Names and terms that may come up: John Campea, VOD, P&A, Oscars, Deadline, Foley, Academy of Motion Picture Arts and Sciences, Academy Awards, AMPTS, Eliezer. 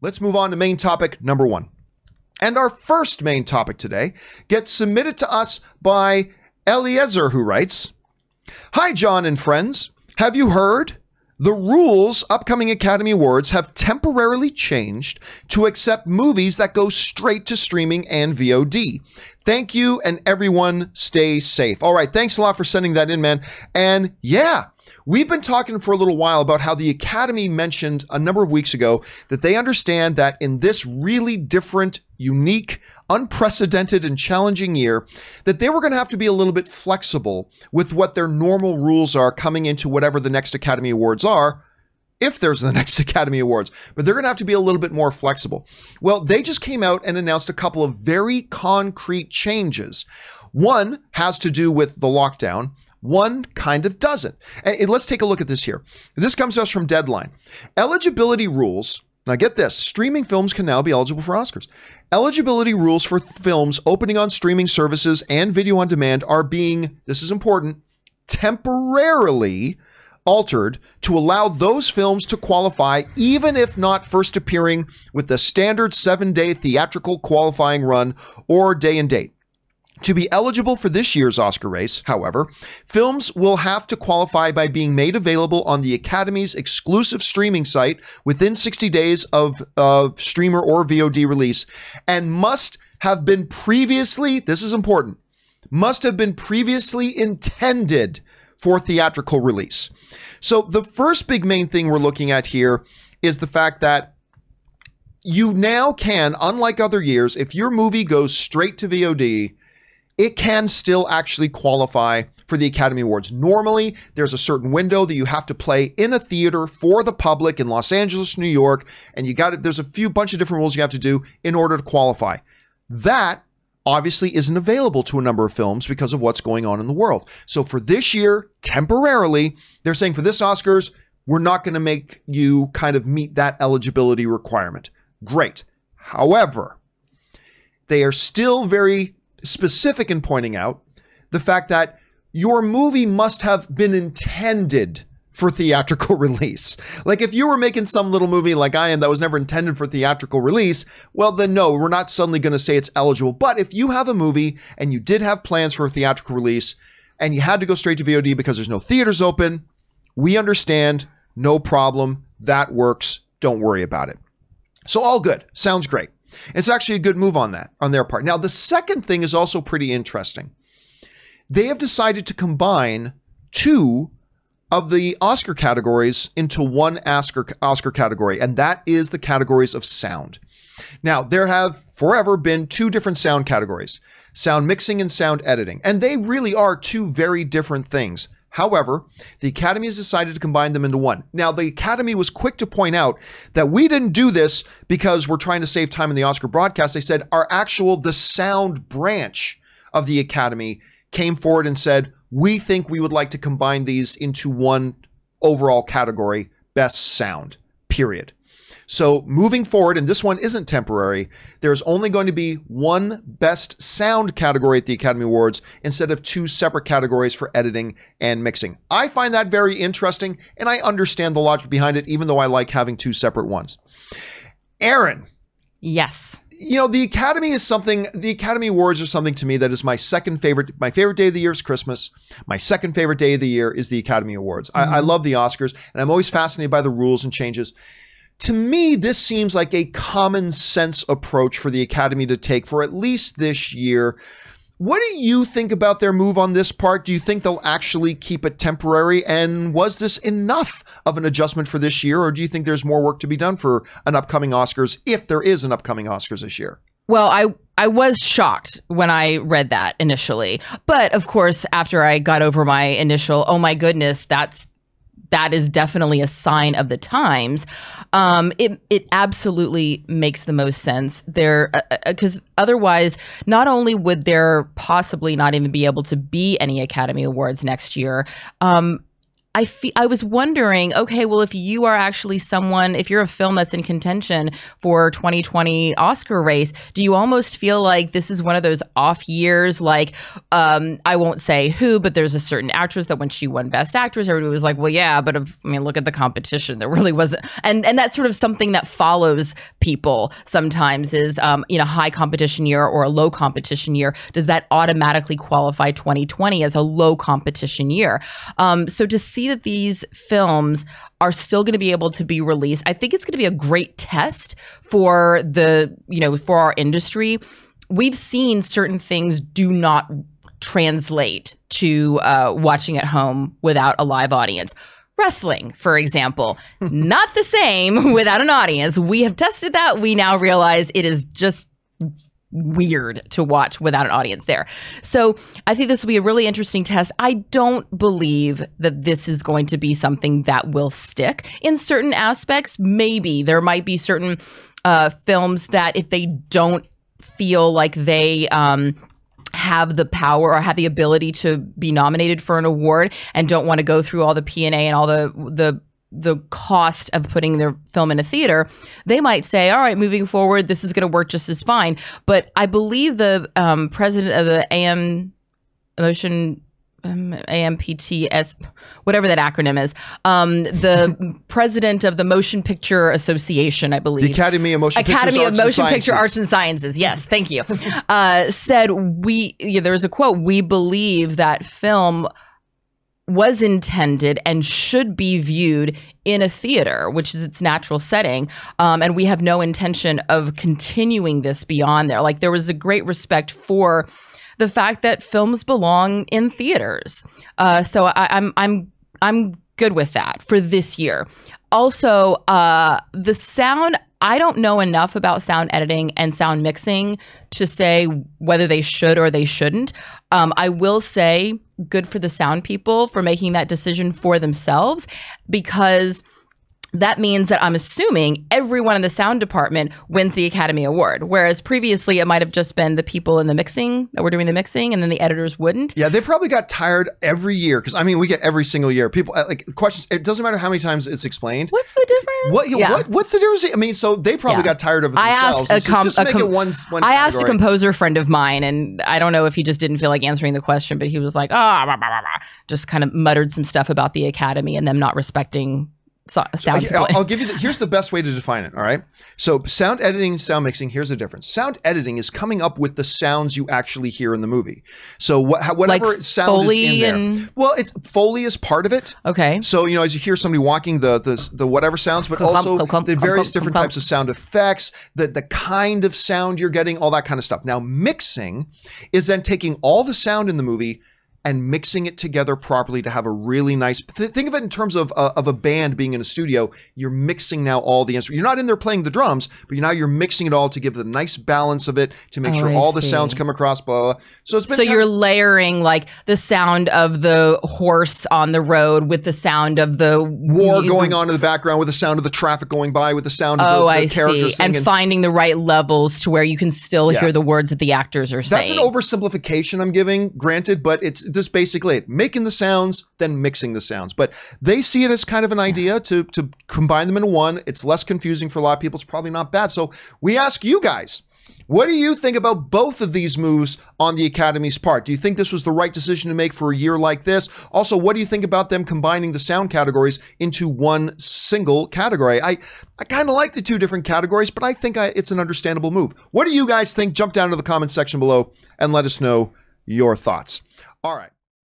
let's move on to main topic number one. And our first main topic today gets submitted to us by Eliezer, who writes, "Hi, John and friends. Have you heard? The rules upcoming Academy Awards have temporarily changed to accept movies that go straight to streaming and VOD. Thank you, and everyone stay safe." All right, thanks a lot for sending that in, man. And yeah, we've been talking for a little while about how the Academy mentioned a number of weeks ago that they understand that in this really different, unique, unprecedented, and challenging year, that they were going to have to be a little bit flexible with what their normal rules are coming into whatever the next Academy Awards are, if there's the next Academy Awards, but they're going to have to be a little bit more flexible. Well, they just came out and announced a couple of very concrete changes. One has to do with the lockdown. One kind of doesn't. And let's take a look at this here. This comes to us from Deadline. Eligibility rules. Now get this, streaming films can now be eligible for Oscars. Eligibility rules for films opening on streaming services and video on demand are being, this is important, temporarily altered to allow those films to qualify, even if not first appearing with the standard 7-day theatrical qualifying run or day and date. To be eligible for this year's Oscar race, however, films will have to qualify by being made available on the Academy's exclusive streaming site within 60 days of streamer or VOD release, and must have been previously, this is important, must have been previously intended for theatrical release. So the first big main thing we're looking at here is the fact that you now can, unlike other years, if your movie goes straight to VOD, it can still actually qualify for the Academy Awards. Normally, there's a certain window that you have to play in a theater for the public in Los Angeles, New York, and you got it. There's a bunch of different rules you have to do in order to qualify. That obviously isn't available to a number of films because of what's going on in the world. So for this year, temporarily, they're saying for this Oscars, we're not going to make you kind of meet that eligibility requirement. Great. However, they are still very specific in pointing out the fact that your movie must have been intended for theatrical release. Like if you were making some little movie like I am that was never intended for theatrical release, well then no, we're not suddenly going to say it's eligible. But if you have a movie and you did have plans for a theatrical release and you had to go straight to VOD because there's no theaters open, we understand, no problem, that works, don't worry about it. So all good, sounds great. It's actually a good move on that, on their part. Now, the second thing is also pretty interesting. They have decided to combine two of the Oscar categories into one Oscar category, and that is the categories of sound. Now, there have forever been two different sound categories, sound mixing and sound editing, and they really are two very different things. However, the Academy has decided to combine them into one. Now, the Academy was quick to point out that we didn't do this because we're trying to save time in the Oscar broadcast. They said the sound branch of the Academy came forward and said, we think we would like to combine these into one overall category, best sound, period. So moving forward, and this one isn't temporary, there's only going to be one best sound category at the Academy Awards instead of two separate categories for editing and mixing. I find that very interesting, and I understand the logic behind it, even though I like having two separate ones. Aaron. Yes. You know, the Academy Awards are something to me that is my second favorite. My favorite day of the year is Christmas. My second favorite day of the year is the Academy Awards. I love the Oscars, and I'm always fascinated by the rules and changes. To me, this seems like a common sense approach for the Academy to take for at least this year. What do you think about their move on this part? Do you think they'll actually keep it temporary? And was this enough of an adjustment for this year? Or do you think there's more work to be done for an upcoming Oscars, if there is an upcoming Oscars this year? Well, I was shocked when I read that initially. But of course, after I got over my initial, oh my goodness, that is definitely a sign of the times. It absolutely makes the most sense there, because otherwise, not only would there possibly not even be able to be any Academy Awards next year, I was wondering, okay, well, if you are actually someone, if you're a film that's in contention for 2020 Oscar race, do you almost feel like this is one of those off years? Like, I won't say who, but there's a certain actress that when she won Best Actress, everybody was like, well, yeah, but I mean, look at the competition. There really wasn't. And that's sort of something that follows people sometimes is, you know, high competition year or a low competition year. Does that automatically qualify 2020 as a low competition year? So to see that these films are still going to be able to be released, I think it's going to be a great test for the, you know, for our industry. We've seen certain things do not translate to watching at home without a live audience. Wrestling, for example, not the same without an audience. We have tested that. We now realize it is just weird to watch without an audience there. So I think this will be a really interesting test. I don't believe that this is going to be something that will stick. In certain aspects, maybe there might be certain films that if they don't feel like they have the power or have the ability to be nominated for an award and don't want to go through all the P&A and all the cost of putting their film in a theater, they might say, all right, moving forward, this is going to work just as fine. But I believe the president of the AMPTS, whatever that acronym is, the president of the Motion Picture Association, I believe. The Academy of Motion Picture Arts and Sciences. Yes, thank you. Said, there was a quote, we believe that film was intended and should be viewed in a theater, which is its natural setting. And we have no intention of continuing this beyond there. Like, there was a great respect for the fact that films belong in theaters. So I'm good with that for this year. Also, the sound, I don't know enough about sound editing and sound mixing to say whether they should or they shouldn't. I will say good for the sound people for making that decision for themselves, because that means that I'm assuming everyone in the sound department wins the Academy Award, whereas previously it might have just been the people in the mixing that were doing the mixing, and then the editors wouldn't. Yeah, they probably got tired every year, because I mean, we get every single year people like questions. It doesn't matter how many times it's explained. What's the difference? What's the difference? I mean, so they probably got tired of it themselves. I asked a composer friend of mine, and I don't know if he just didn't feel like answering the question, but he was like, just kind of muttered some stuff about the Academy and them not respecting. I'll give you here's the best way to define it. All right, so sound editing and sound mixing, here's the difference. Sound editing is coming up with the sounds you actually hear in the movie. So whatever like sound Foley is in there, it's Foley is part of it. Okay, so you know, as you hear somebody walking, the whatever sounds, but also the various different types of sound effects, the kind of sound you're getting, all that kind of stuff. Now mixing is then taking all the sound in the movie and mixing it together properly to have a really nice, think of it in terms of a band being in a studio. You're mixing now all the instruments. You're not in there playing the drums, but now you're mixing it all to give the nice balance of it, to make sure all the sounds come across, blah, blah. So it's been you're layering like the sound of the horse on the road with the sound of the war going on in the background, with the sound of the traffic going by, with the sound of the characters singing. And finding the right levels to where you can still hear the words that the actors are saying. That's an oversimplification I'm giving, granted, but it's just basically it, making the sounds, then mixing the sounds. But they see it as kind of an idea to combine them into one. It's less confusing for a lot of people. It's probably not bad. So we ask you guys, what do you think about both of these moves on the Academy's part? Do you think this was the right decision to make for a year like this? Also, what do you think about them combining the sound categories into one single category? I kind of like the two different categories, but I think it's an understandable move. What do you guys think? Jump down to the comment section below and let us know your thoughts. All right.